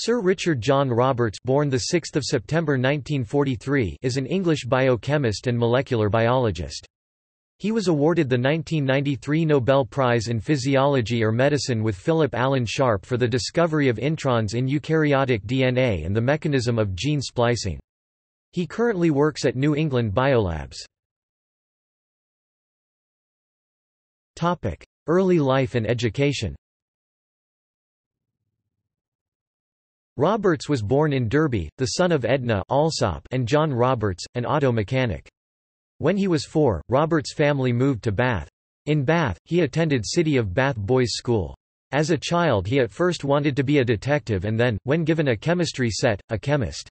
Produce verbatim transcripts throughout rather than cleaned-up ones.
Sir Richard John Roberts, born the sixth of September nineteen forty-three, is an English biochemist and molecular biologist. He was awarded the nineteen ninety-three Nobel Prize in Physiology or Medicine with Philip Allen Sharp for the discovery of introns in eukaryotic D N A and the mechanism of gene splicing. He currently works at New England Biolabs. Topic: Early life and education. Roberts was born in Derby, the son of Edna Alsop and John Roberts, an auto mechanic. When he was four, Roberts' family moved to Bath. In Bath, he attended City of Bath Boys' School. As a child he at first wanted to be a detective and then, when given a chemistry set, a chemist.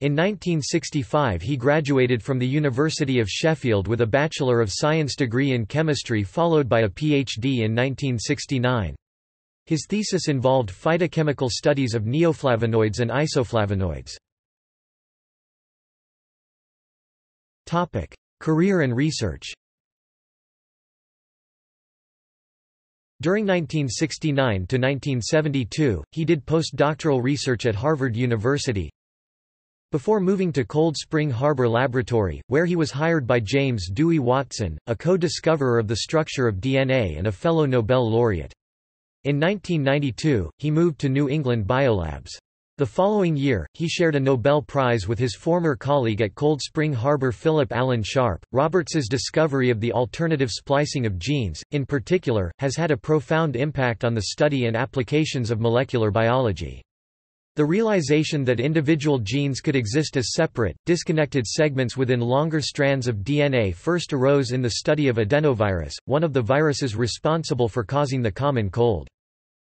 In nineteen sixty-five he graduated from the University of Sheffield with a Bachelor of Science degree in chemistry followed by a P H D in nineteen sixty-nine. His thesis involved phytochemical studies of neoflavonoids and isoflavonoids. Topic: Career and research. During nineteen sixty-nine to nineteen seventy-two, he did postdoctoral research at Harvard University before moving to Cold Spring Harbor Laboratory, where he was hired by James Dewey Watson, a co-discoverer of the structure of D N A and a fellow Nobel laureate. In nineteen ninety-two, he moved to New England Biolabs. The following year, he shared a Nobel Prize with his former colleague at Cold Spring Harbor Philip Allen Sharp. Roberts's discovery of the alternative splicing of genes, in particular, has had a profound impact on the study and applications of molecular biology. The realization that individual genes could exist as separate, disconnected segments within longer strands of D N A first arose in the study of adenovirus, one of the viruses responsible for causing the common cold.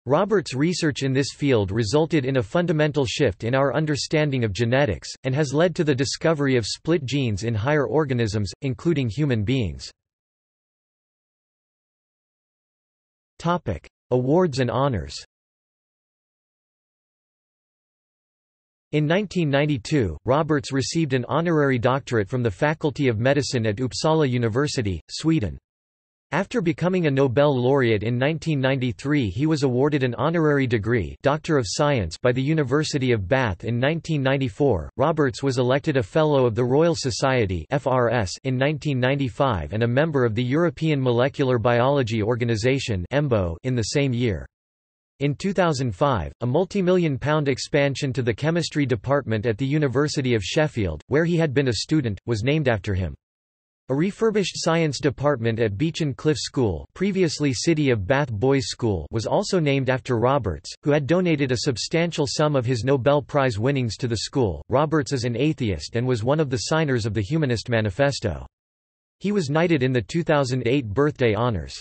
Roberts' research in this field resulted in a fundamental shift in our understanding of genetics, and has led to the discovery of split genes in higher organisms, including human beings. Topic: Awards and honors. In nineteen ninety-two, Roberts received an honorary doctorate from the Faculty of Medicine at Uppsala University, Sweden. After becoming a Nobel laureate in nineteen ninety-three, he was awarded an honorary degree, Doctor of Science, by the University of Bath in nineteen ninety-four. Roberts was elected a Fellow of the Royal Society (F R S) in nineteen ninety-five and a member of the European Molecular Biology Organization (E M B O) in the same year. In two thousand five, a multimillion pound expansion to the chemistry department at the University of Sheffield, where he had been a student, was named after him. A refurbished science department at Beechen Cliff School, previously City of Bath Boys' School, was also named after Roberts, who had donated a substantial sum of his Nobel Prize winnings to the school. Roberts is an atheist and was one of the signers of the Humanist Manifesto. He was knighted in the two thousand eight Birthday Honours.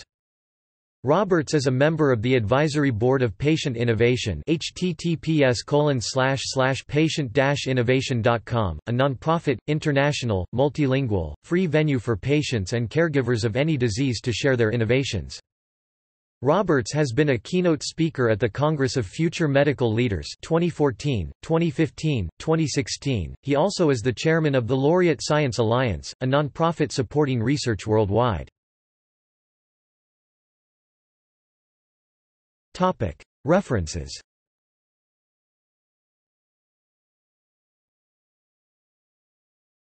Roberts is a member of the Advisory Board of Patient Innovation, h t t p s colon slash slash patient dash innovation dot com, a non-profit, international, multilingual, free venue for patients and caregivers of any disease to share their innovations. Roberts has been a keynote speaker at the Congress of Future Medical Leaders twenty fourteen, twenty fifteen, twenty sixteen. He also is the chairman of the Laureate Science Alliance, a non-profit supporting research worldwide. References